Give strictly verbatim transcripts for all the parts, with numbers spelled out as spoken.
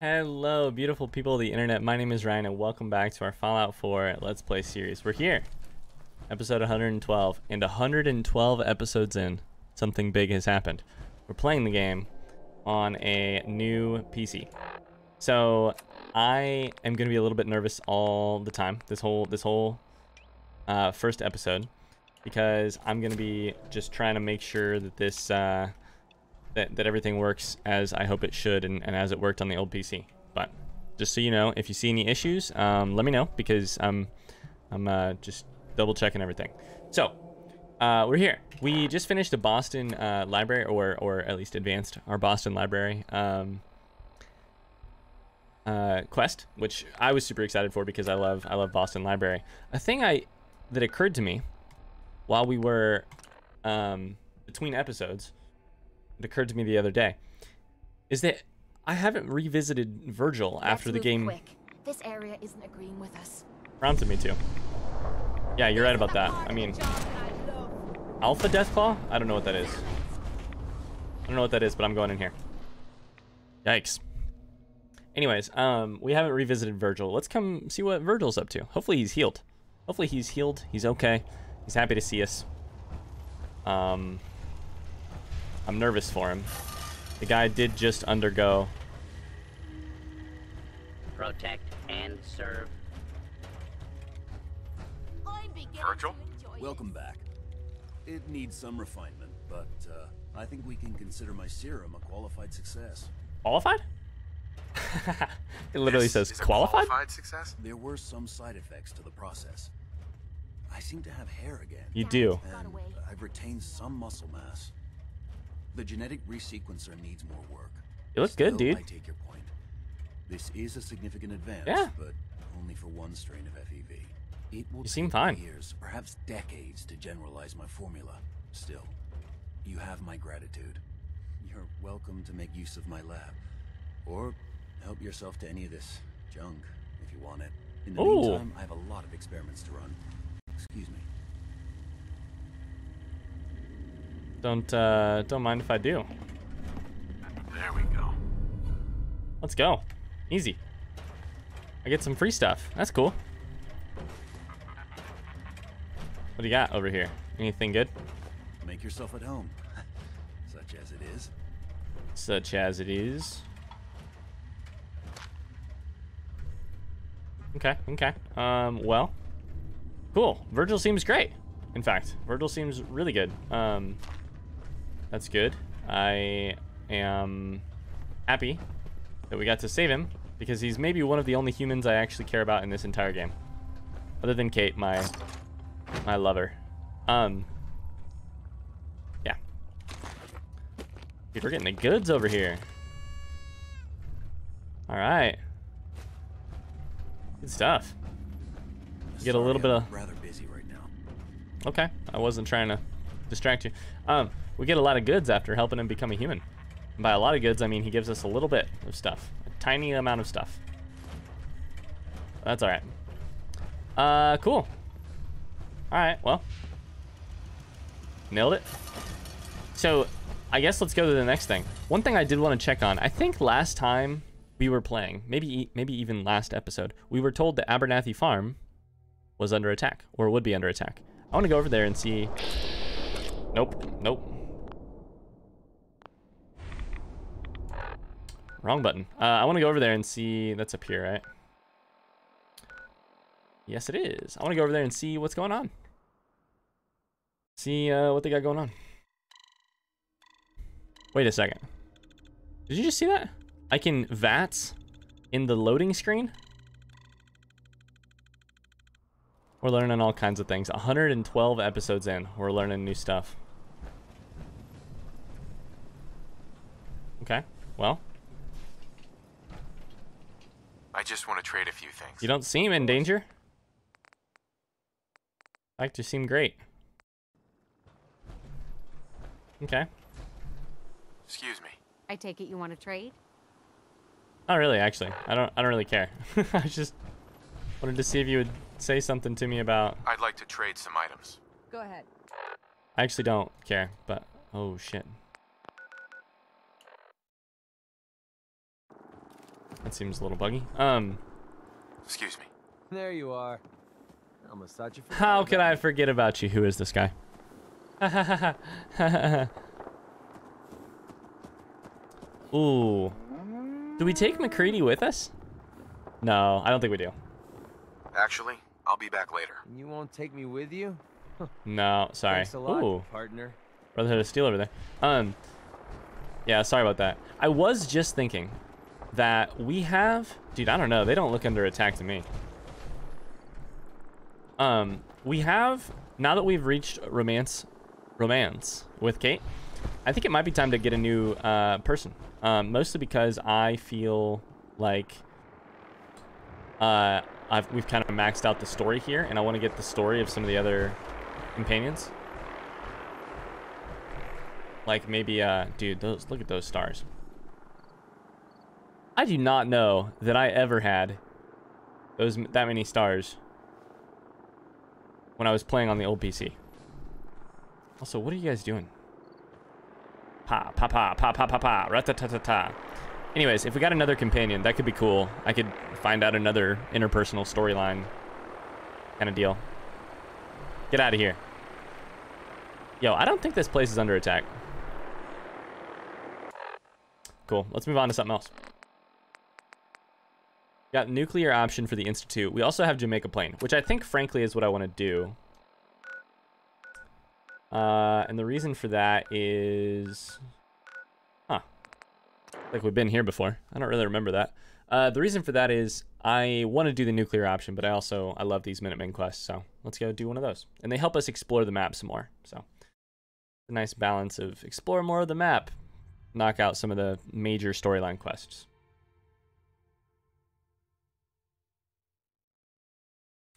Hello beautiful people of the internet, my name is Ryan and welcome back to our Fallout four Let's Play series. We're here, episode one hundred twelve, and one hundred twelve episodes in, something big has happened. We're playing the game on a new P C. So I am going to be a little bit nervous all the time, this whole, this whole uh, first episode, because I'm going to be just trying to make sure that this... Uh, That, that everything works as I hope it should and, and as it worked on the old P C. But just so you know, if you see any issues, um, let me know, because um, I'm uh, just double checking everything. So uh, we're here. We just finished the Boston uh, Library, or or at least advanced our Boston Library um, uh, quest, which I was super excited for because I love I love Boston Library. A thing I that occurred to me while we were um, between episodes. It occurred to me the other day is that I haven't revisited Virgil Let's after the game quick. This area isn't agreeing with us. Prompted me to. Yeah, you're right about that. I mean, Alpha Deathclaw? I don't know what that is. I don't know what that is, but I'm going in here. Yikes. Anyways, um, we haven't revisited Virgil. Let's come see what Virgil's up to. Hopefully he's healed. Hopefully he's healed. He's okay. He's happy to see us. Um... I'm nervous for him. The guy did just undergo. Protect and serve. Virgil, welcome back. It needs some refinement, but uh, I think we can consider my serum a qualified success. Qualified? It literally yes, says qualified? Qualified success? There were some side effects to the process. I seem to have hair again. You do. And I've retained some muscle mass. The genetic resequencer needs more work. You look Still, good, dude. I take your point. This is a significant advance, yeah. But only for one strain of F E V. It will you seem fine. Years, perhaps decades, to generalize my formula. Still, you have my gratitude. You're welcome to make use of my lab, or help yourself to any of this junk if you want it. In the Ooh. meantime, I have a lot of experiments to run. Excuse me. Don't, uh, don't mind if I do. There we go. Let's go. Easy. I get some free stuff. That's cool. What do you got over here? Anything good? Make yourself at home. Such as it is. Such as it is. Okay, okay. Um, well. Cool. Virgil seems great. In fact, Virgil seems really good. Um... That's good. I am happy that we got to save him, because he's maybe one of the only humans I actually care about in this entire game. Other than Kate, my my lover. Um, yeah. Dude, we're getting the goods over here. Alright. Good stuff. Get a little bit of... rather busy right now. Okay. I wasn't trying to distract you. Um... We get a lot of goods after helping him become a human. And by a lot of goods, I mean he gives us a little bit of stuff. A tiny amount of stuff. That's alright. Uh, cool. Alright, well. Nailed it. So, I guess let's go to the next thing. One thing I did want to check on. I think last time we were playing, maybe maybe even last episode, we were told that Abernathy Farm was under attack. Or would be under attack. I want to go over there and see... Nope, nope. Wrong button. Uh, I want to go over there and see... That's up here, right? Yes, it is. I want to go over there and see what's going on. See uh, what they got going on. Wait a second. Did you just see that? I can V A T S in the loading screen? We're learning all kinds of things. one hundred twelve episodes in. We're learning new stuff. Okay, well. I just want to trade a few things. You don't seem in danger. I like to seem great. Okay. Excuse me. I take it you want to trade? Not really, actually. I don't. I don't really care. I just wanted to see if you would say something to me about. I'd like to trade some items. Go ahead. I actually don't care, but oh shit. That seems a little buggy. Um. Excuse me. There you are. I almost thought you forgot. How could I forget about you? Who is this guy? Ooh. Do we take McCready with us? No, I don't think we do. Actually, I'll be back later. You won't take me with you? No, sorry. Thanks a lot, ooh, partner. Brotherhood of Steel over there. Um, yeah, sorry about that. I was just thinking that we have, dude, I don't know. They don't look under attack to me. Um, we have, now that we've reached romance, romance with Kate, I think it might be time to get a new uh, person. Um, mostly because I feel like uh, I've, we've kind of maxed out the story here, and I want to get the story of some of the other companions. Like maybe, uh, dude, those, look at those stars. I do not know that I ever had those that many stars when I was playing on the old P C. Also, what are you guys doing? Pa, pa, pa, pa, pa, pa, pa, ra-ta-ta-ta-ta. Anyways, if we got another companion, that could be cool. I could find out another interpersonal storyline kind of deal. Get out of here. Yo, I don't think this place is under attack. Cool, let's move on to something else. Got nuclear option for the Institute. We also have Jamaica Plain, which I think, frankly, is what I want to do. Uh, and the reason for that is, huh, like we've been here before. I don't really remember that. Uh, the reason for that is I want to do the nuclear option, but I also, I love these Minutemen quests. So let's go do one of those. And they help us explore the map some more. So a nice balance of explore more of the map, knock out some of the major storyline quests.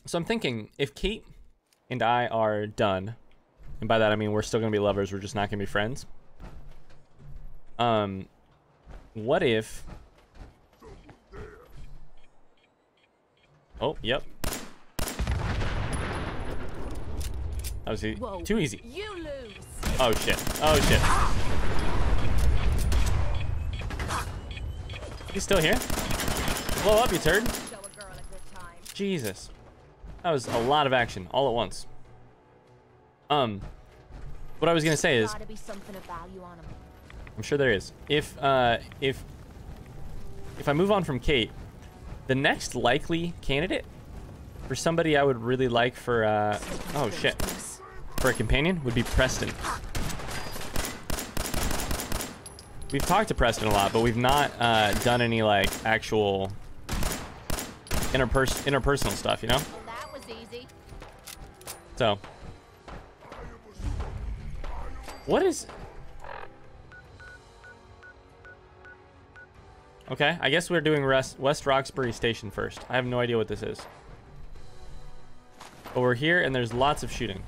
So I'm thinking if Kate and I are done, and by that I mean we're still gonna be lovers, we're just not gonna be friends. Um, what if? Oh, yep. That was e Whoa, too easy. You lose. Oh shit! Oh shit! He's still here. Blow up, you turd! Jesus, that was a lot of action all at once. Um, what I was gonna say is, I'm sure there is. If uh, if if I move on from Kate, the next likely candidate for somebody I would really like for uh, oh shit, for a companion would be Preston. We've talked to Preston a lot, but we've not uh, done any like actual interpers interpersonal stuff, you know. Well, that was easy. So. What is... Okay, I guess we're doing rest West Roxbury Station first. I have no idea what this is. But we're here and there's lots of shooting.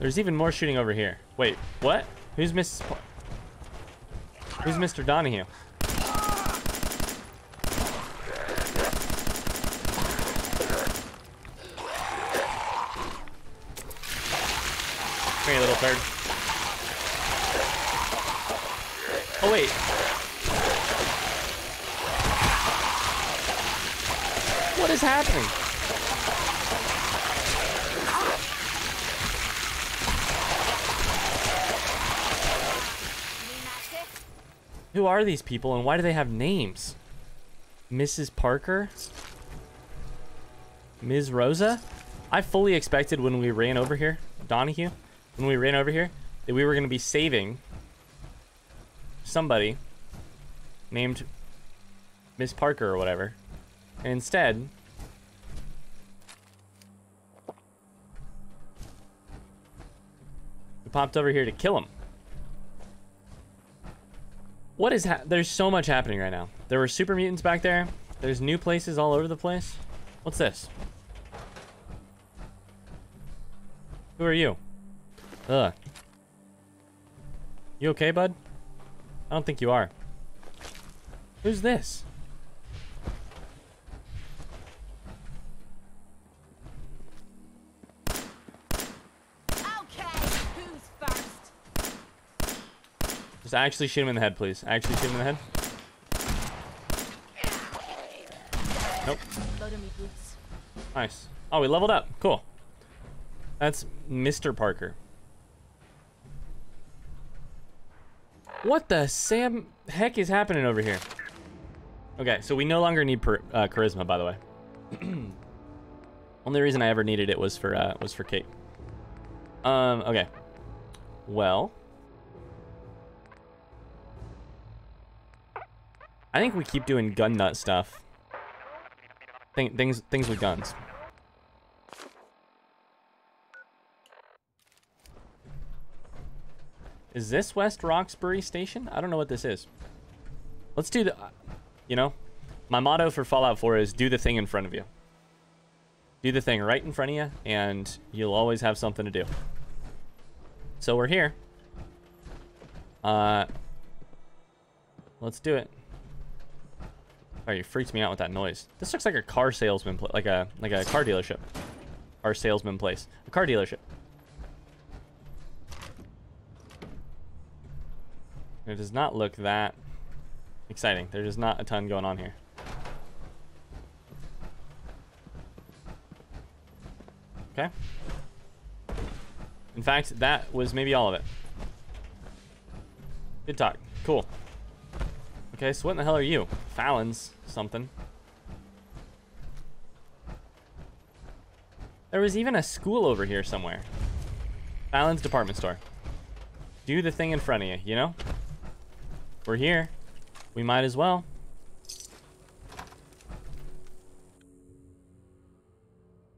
There's even more shooting over here. Wait, what? Who's Missus Po- Who's Mister Donahue? Come here, little bird. Oh, wait. What is happening? Who are these people and why do they have names? Missus Parker? Miz Rosa? I fully expected when we ran over here, Donahue, when we ran over here, that we were going to be saving somebody named Miss Parker or whatever. And instead, we popped over here to kill him. What is ha- there's so much happening right now. There were super mutants back there. There's new places all over the place. What's this? Who are you? Ugh. You okay, bud? I don't think you are. Who's this? Okay, who's first? Just actually shoot him in the head, please. Actually shoot him in the head. Nope. Nice. Oh, we leveled up. Cool. That's Mister Parker. What the Sam heck is happening over here? Okay, so we no longer need per, uh, charisma, by the way. Only reason I ever needed it was for uh, was for Kate. Um. Okay. Well, I think we keep doing gun nut stuff. Think, things things with guns. Is this West Roxbury Station? I don't know what this is. Let's do the, you know, my motto for Fallout four is do the thing in front of you. Do the thing right in front of you, and you'll always have something to do. So we're here. Uh, let's do it. Oh, you freaked me out with that noise. This looks like a car salesman, pl like a like a car dealership. Car salesman place, a car dealership. It does not look that exciting. There's just not a ton going on here. Okay. In fact, that was maybe all of it. Good talk. Cool. Okay, so what in the hell are you? Fallon's something. There was even a school over here somewhere. Fallon's department store. Do the thing in front of you, you know? We're here. We might as well.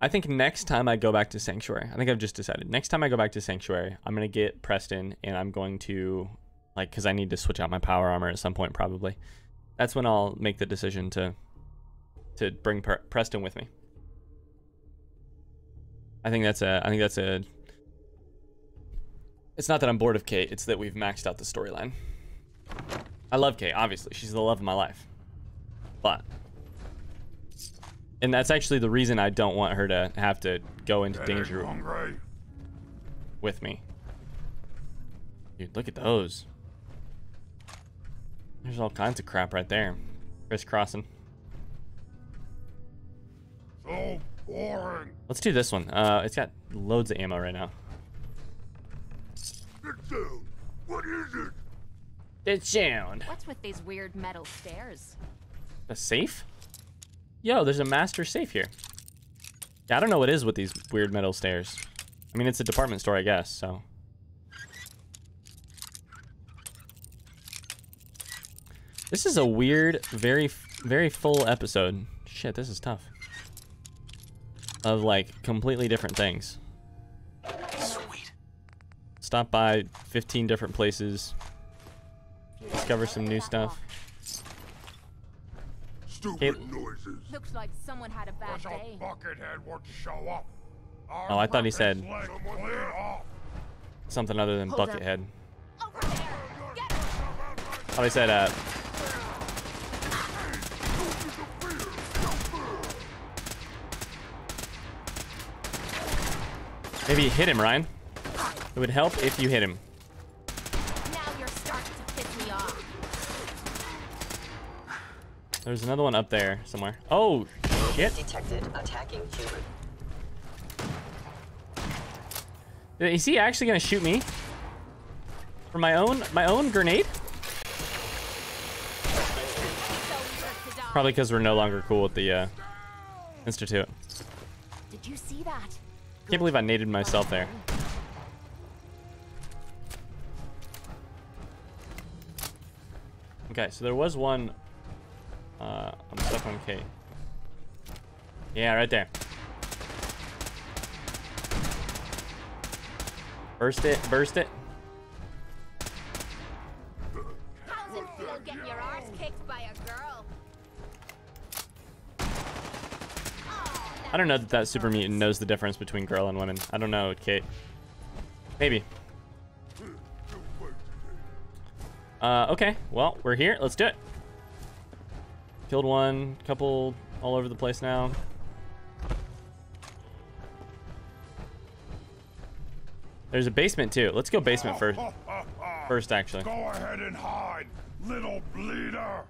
I think next time I go back to Sanctuary, I think I've just decided. Next time I go back to Sanctuary, I'm going to get Preston and I'm going to, like, because I need to switch out my power armor at some point probably. That's when I'll make the decision to to bring per Preston with me. I think that's a, I think that's a, it's not that I'm bored of Kate, it's that we've maxed out the storyline. I love Kate, obviously. She's the love of my life. But, and that's actually the reason I don't want her to have to go into danger with me. Dude, look at those. There's all kinds of crap right there. Crisscrossing. So boring. Let's do this one. Uh, it's got loads of ammo right now. Get down. What is it? It's sound. What's with these weird metal stairs? A safe? Yo, there's a master safe here. Yeah, I don't know what is with these weird metal stairs. I mean, it's a department store, I guess, so. This is a weird, very, very full episode. Shit, this is tough. Of, like, completely different things. Sweet. Stop by fifteen different places. Discover some new stuff. Stupid Kate. Noises. Looks like someone had a bad day. Oh, I thought he said something other than Buckethead. Oh, he said, uh. Maybe hit him, Ryan. It would help if you hit him. There's another one up there somewhere. Oh, shit. Detected attacking human. Is he actually gonna shoot me? For my own, my own grenade? Probably because we're no longer cool with the uh, Institute. Did you see that? Can't believe I naded myself there. Okay, so there was one. Uh, I'm stuck on Kate. Yeah, right there. Burst it, burst it. How's it feel getting your arse kicked by a girl? I don't know that that super mutant knows the difference between girl and women. I don't know, Kate. Maybe. Uh, okay, well, we're here. Let's do it. Killed one, couple all over the place now. There's a basement too. Let's go basement first. first, actually. Go ahead and hide, little bleeder.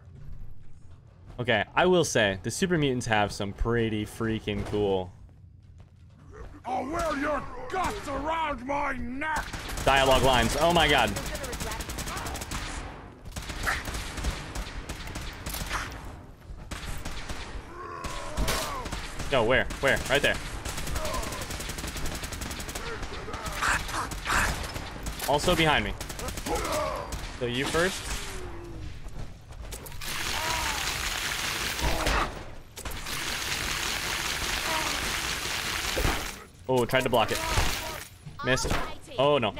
Okay, I will say the super mutants have some pretty freaking cool. I'll wear your guts around my neck. Dialogue lines. Oh my god. No, where? Where? Right there. Also behind me. So you first. Oh, tried to block it. Missed. Oh no.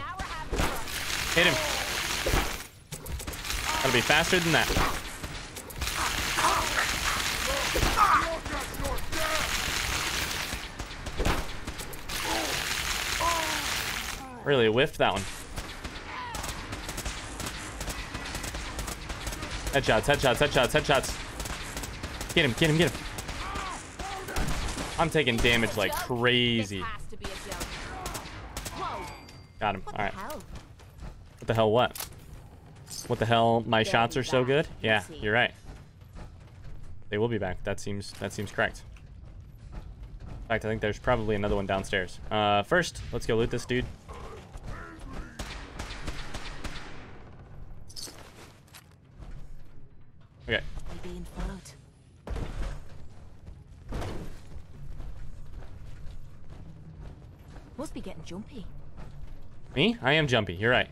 Hit him. Gotta be faster than that. Really whiffed that one. Headshots, headshots, headshots, headshots. Get him, get him, get him. I'm taking damage like crazy. Got him. All right. What the hell what? What the hell? My shots are so good? Yeah, you're right. They will be back. That seems that seems correct. In fact, I think there's probably another one downstairs. Uh, first, let's go loot this dude. Okay. Must be getting jumpy. Me? I am jumpy. You're right.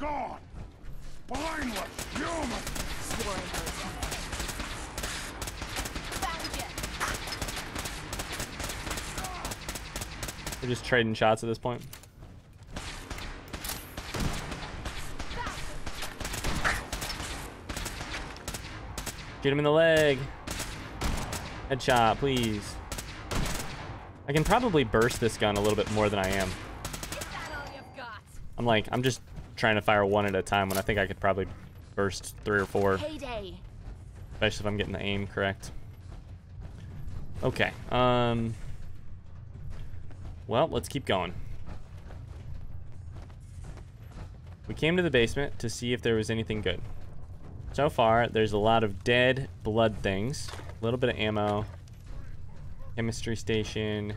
God, blindless human. We're just trading shots at this point. Get him in the leg. Headshot, please. I can probably burst this gun a little bit more than I am. I'm like, I'm just trying to fire one at a time when I think I could probably burst three or four. Especially if I'm getting the aim correct. Okay. Um. Well, let's keep going. We came to the basement to see if there was anything good. So far, there's a lot of dead blood things, a little bit of ammo, chemistry station.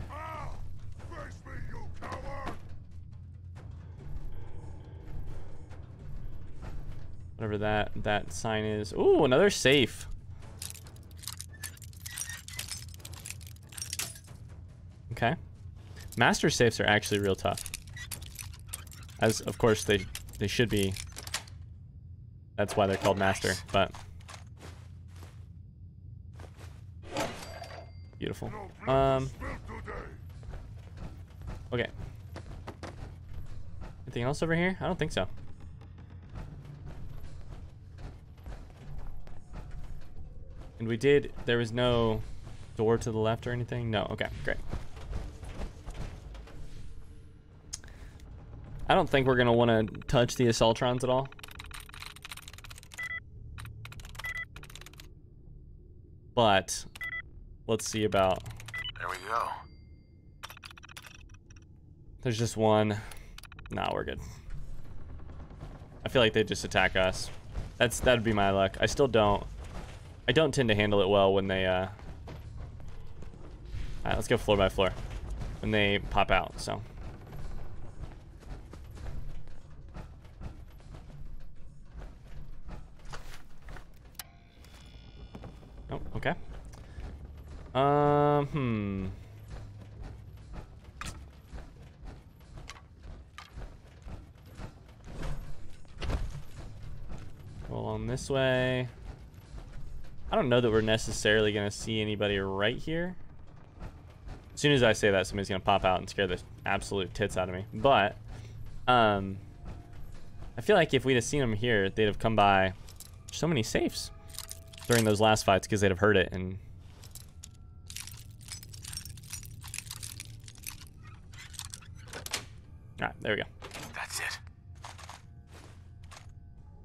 Whatever that that sign is. Ooh, another safe. Okay. Master safes are actually real tough. As of course they they should be. That's why they're called master, but beautiful. Um Okay. Anything else over here? I don't think so. And we did there was no door to the left or anything? No, okay, great. I don't think we're gonna wanna touch the Assaultrons at all. But let's see about. There we go. There's just one. Nah, we're good. I feel like they just attack us. That's that'd be my luck. I still don't. I don't tend to handle it well when they. Uh... All right, let's go floor by floor. When they pop out, so. Oh, okay. Um, hmm. Roll on this way. I don't know that we're necessarily going to see anybody right here. As soon as I say that, somebody's going to pop out and scare the absolute tits out of me. But, um, I feel like if we'd have seen them here, they'd have come by. There's so many safes during those last fights because they'd have heard it and all right, there we go. That's it.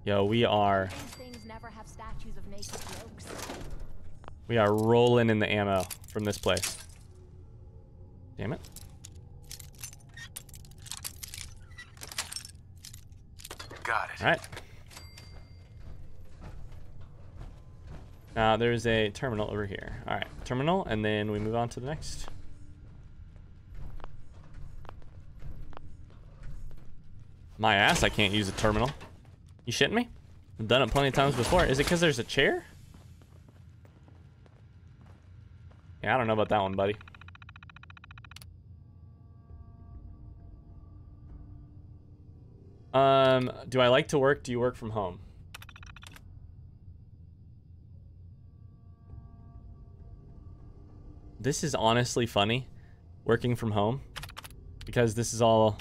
Yo, we are things never have statues of naked jokes. We are rolling in the ammo from this place. Damn it. Got it. All right. Now, uh, there's a terminal over here. All right, terminal, and then we move on to the next. My ass, I can't use a terminal. You shitting me? I've done it plenty of times before. Is it because there's a chair? Yeah, I don't know about that one, buddy. Um, do I like to work? Do you work from home? This is honestly funny, working from home, because this is all,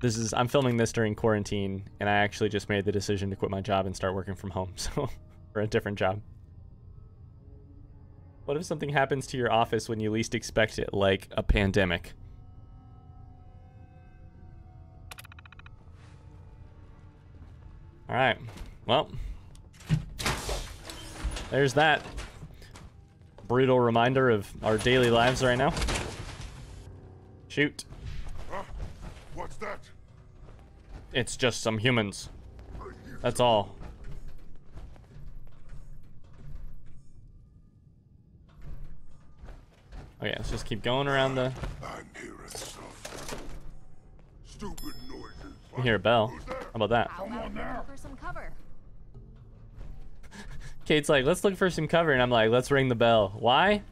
this is, I'm filming this during quarantine, and I actually just made the decision to quit my job and start working from home, so, for a different job. What if something happens to your office when you least expect it, like a pandemic? All right, well, there's that. Brutal reminder of our daily lives right now. Shoot. Huh? What's that? It's just some humans. That's all. Okay, let's just keep going around the. I'm hearing stuff. Stupid noises. You hear a bell. How about that? Come on now. For some cover. Kate's like, let's look for some cover, and I'm like, let's ring the bell. Why?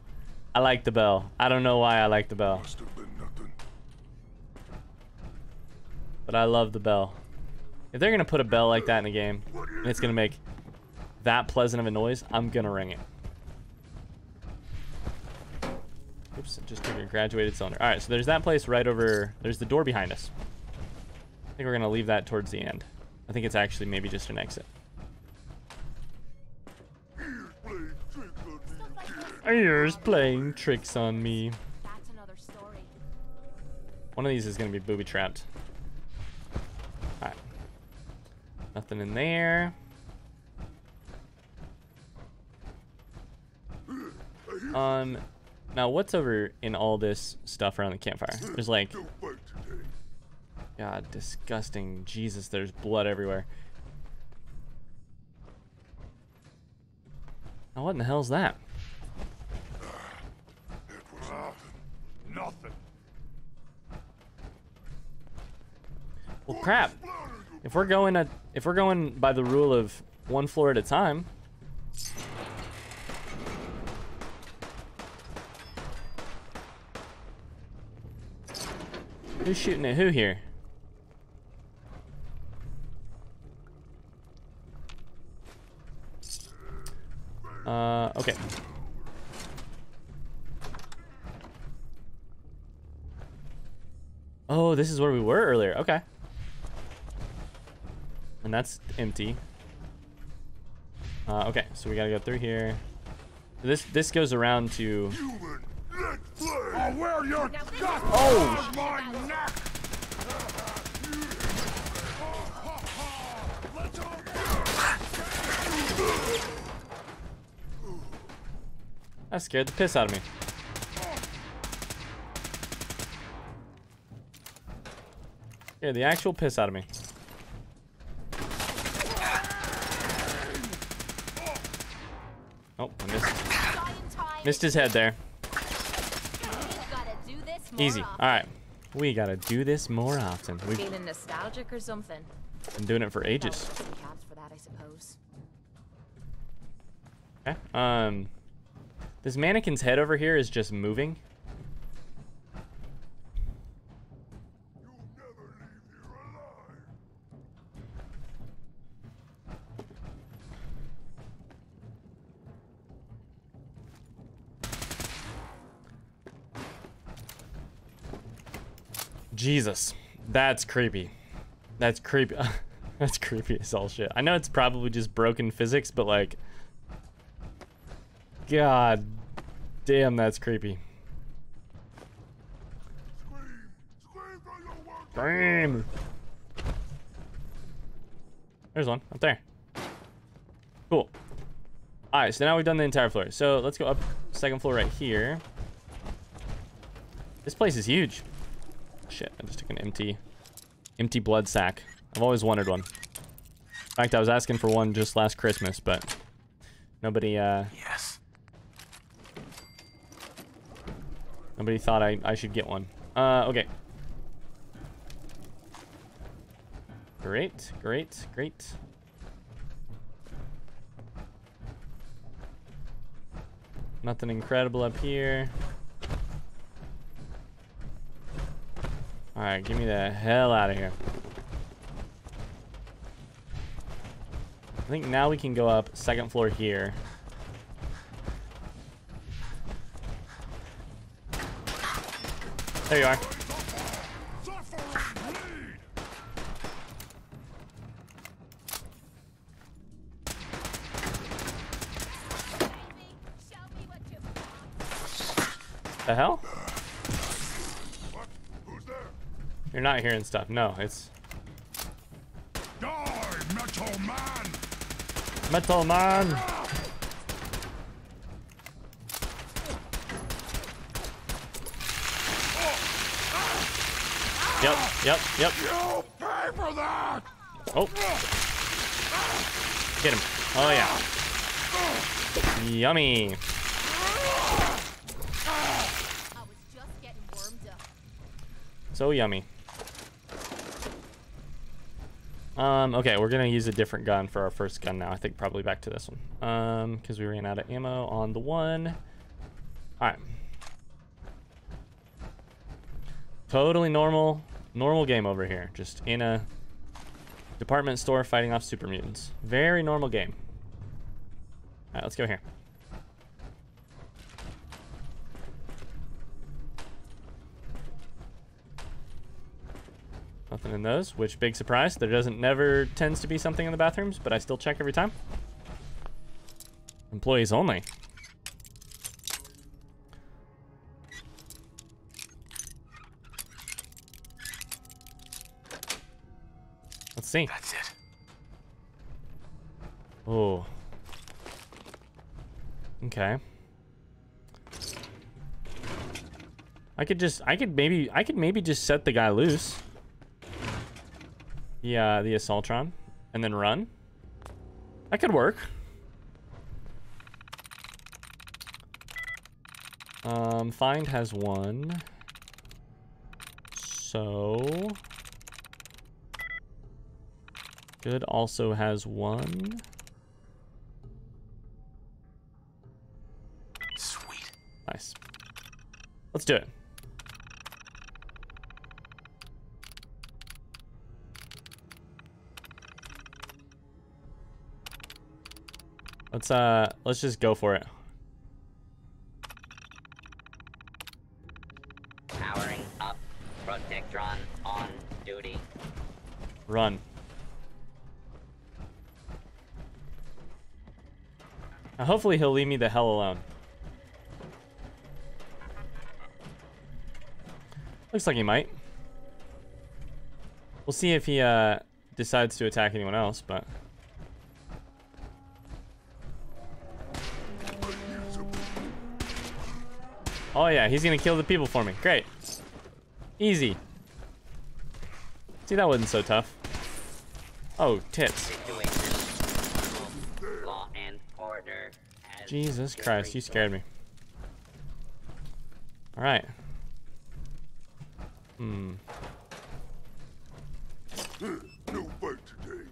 I like the bell. I don't know why I like the bell. Must have been nothing. But I love the bell. If they're gonna put a bell like that in a game, and it's gonna make that pleasant of a noise, I'm gonna ring it. Oops, I just took a graduated cylinder. Alright, so there's that place right over, there's the door behind us. I think we're gonna leave that towards the end. I think it's actually maybe just an exit. Ears playing tricks on me. That's another story. One of these is gonna be booby trapped. Alright. Nothing in there. Um now what's over in all this stuff around the campfire? There's like God, disgusting. Jesus, there's blood everywhere. Now what in the hell's that? Nothing. Well, crap. If we're going at, if we're going by the rule of one floor at a time. Who's shooting at who here? Uh, okay. Oh, this is where we were earlier. Okay. And that's empty. Uh, okay, so we gotta go through here. This this goes around to. Human, let's play. Oh, where your gut? Oh, my neck! That scared the piss out of me. Yeah, the actual piss out of me. Oh, I missed. Missed his head there. Easy. All right, we gotta do this more often. We've been nostalgic or something. Been doing it for ages. Okay. Um, this mannequin's head over here is just moving. Jesus, that's creepy. That's creepy. That's creepy as all shit. I know it's probably just broken physics, but like, God damn, that's creepy. Scream! There's one up there. Cool. All right, so now we've done the entire floor. So let's go up second floor right here. This place is huge. Shit, I just took an empty, empty blood sack. I've always wanted one. In fact, I was asking for one just last Christmas, but nobody, uh... Yes. Nobody thought I, I should get one. Uh, okay. Great, great, great. Nothing incredible up here. Alright, give me the hell out of here. I think now we can go up second floor here. There you are. The hell? You're not hearing stuff. No, it's... Die, metal man! Metal man! Yep, yep, yep. You pay for that! Oh. Get him. Oh, yeah. Yummy. So yummy. Um, okay, we're gonna use a different gun for our first gun now. I think probably back to this one. Um, because we ran out of ammo on the one. Alright. Totally normal, normal game over here. Just in a department store fighting off super mutants. Very normal game. Alright, let's go here. Nothing in those, which big surprise. There doesn't never tends to be something in the bathrooms, but I still check every time. Employees only. Let's see. That's it. Oh. Okay. I could just, I could maybe, I could maybe just set the guy loose. Yeah, the Assaultron, and then run. That could work. Um, find has one. So. Good also has one. Sweet. Nice. Let's do it. Let's uh, let's just go for it. Powering up, Protectron on duty. Run. Now hopefully he'll leave me the hell alone. Looks like he might. We'll see if he uh decides to attack anyone else, but. Oh yeah, he's gonna kill the people for me. Great. Easy. See, that wasn't so tough. Oh, tits. Law and order. Jesus Christ, you scared me. Alright. Hmm. No fight today.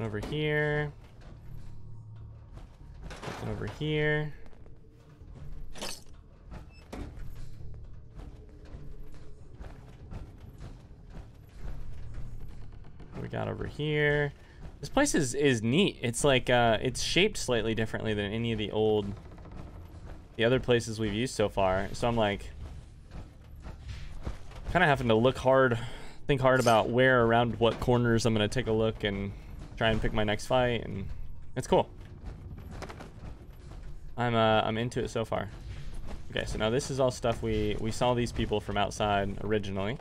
Over here. Over here. What we got over here. This place is is neat. It's like uh, it's shaped slightly differently than any of the old, the other places we've used so far. So I'm like, kind of having to look hard, think hard about where around what corners I'm gonna take a look and try and pick my next fight, and it's cool. I'm uh, I'm into it so far. Okay, so now this is all stuff we we saw these people from outside originally.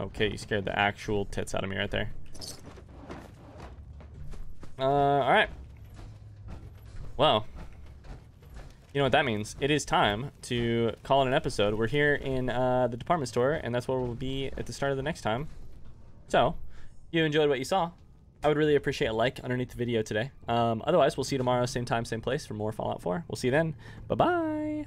Okay, you scared the actual tits out of me right there. Uh, all right. Well, you know what that means. It is time to call it an episode. We're here in uh, the department store, and that's where we'll be at the start of the next time. So, if you enjoyed what you saw, I would really appreciate a like underneath the video today. Um, otherwise, we'll see you tomorrow, same time, same place for more Fallout four. We'll see you then. Bye-bye!